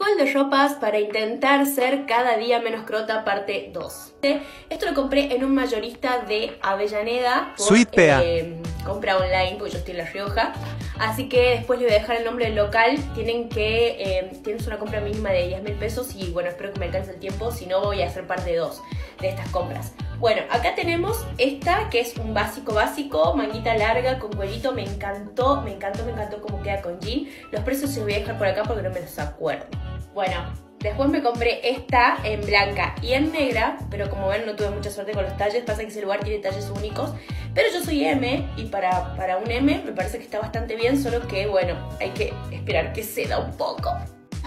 Haul de ropas para intentar ser cada día menos crota, parte 2. Esto lo compré en un mayorista de Avellaneda. Sweet Pea. Compra online, porque yo estoy en La Rioja. Así que después les voy a dejar el nombre del local. Tienes una compra mínima de 10.000 pesos y bueno, espero que me alcance el tiempo. Si no, voy a hacer parte 2 de estas compras. Bueno, acá tenemos esta que es un básico, manguita larga con cuellito. Me encantó cómo queda con jean. Los precios se los voy a dejar por acá porque no me los acuerdo. Bueno, después me compré esta en blanca y en negra, pero como ven no tuve mucha suerte con los talles. Pasa que ese lugar tiene talles únicos, pero yo soy M y para un M me parece que está bastante bien, solo que bueno, hay que esperar que ceda un poco.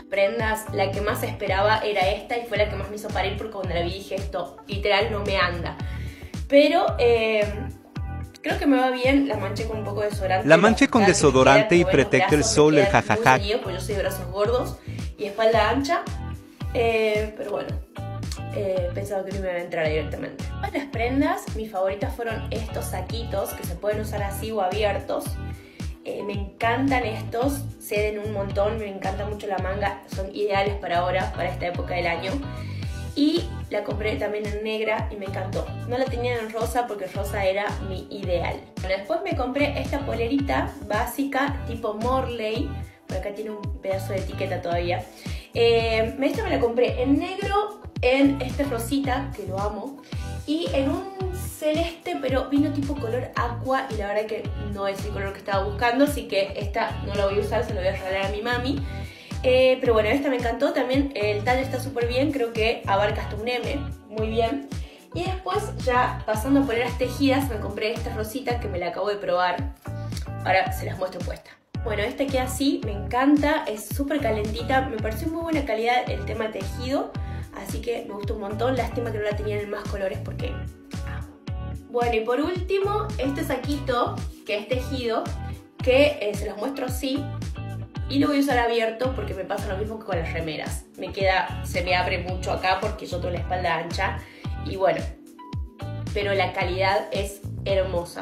Prendas, la que más esperaba era esta y fue la que más me hizo parir porque cuando la vi dije esto literal no me anda. Pero creo que me va bien, la manché con un poco de desodorante. La manché con desodorante y protector del sol, el jajaja. Pues yo soy de brazos gordos y espalda ancha, pero bueno, pensaba que no me iban a entrar directamente. Las prendas, mis favoritas fueron estos saquitos que se pueden usar así o abiertos. Me encantan estos, ceden un montón, me encanta mucho la manga, son ideales para ahora, para esta época del año. Y la compré también en negra y me encantó. No la tenía en rosa porque rosa era mi ideal. Bueno, después me compré esta polerita básica tipo Morley, por acá tiene un pedazo de etiqueta todavía. Esta me la compré en negro, en este rosita, que lo amo, y en un celeste, pero vino tipo color aqua y la verdad que no es el color que estaba buscando, así que esta no la voy a usar, se la voy a regalar a mi mami. Pero bueno, esta me encantó, también el talle está súper bien, creo que abarca hasta un M, muy bien. Y después ya pasando por las tejidas me compré esta rosita que me la acabo de probar, ahora se las muestro puesta. Bueno, esta queda así, me encanta, es súper calentita, me pareció muy buena calidad el tema tejido, así que me gustó un montón, lástima que no la tenían en más colores porque... Bueno, y por último, este saquito, que es tejido, que se los muestro así, y lo voy a usar abierto porque me pasa lo mismo que con las remeras. Se me abre mucho acá porque yo tengo la espalda ancha, y bueno, pero la calidad es hermosa,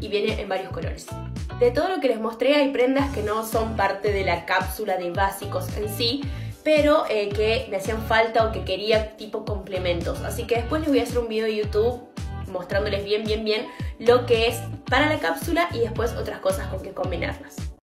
y viene en varios colores. De todo lo que les mostré, hay prendas que no son parte de la cápsula de básicos en sí, pero que me hacían falta o que quería tipo complementos. Así que después les voy a hacer un video de YouTube mostrándoles bien lo que es para la cápsula y después otras cosas con que combinarlas.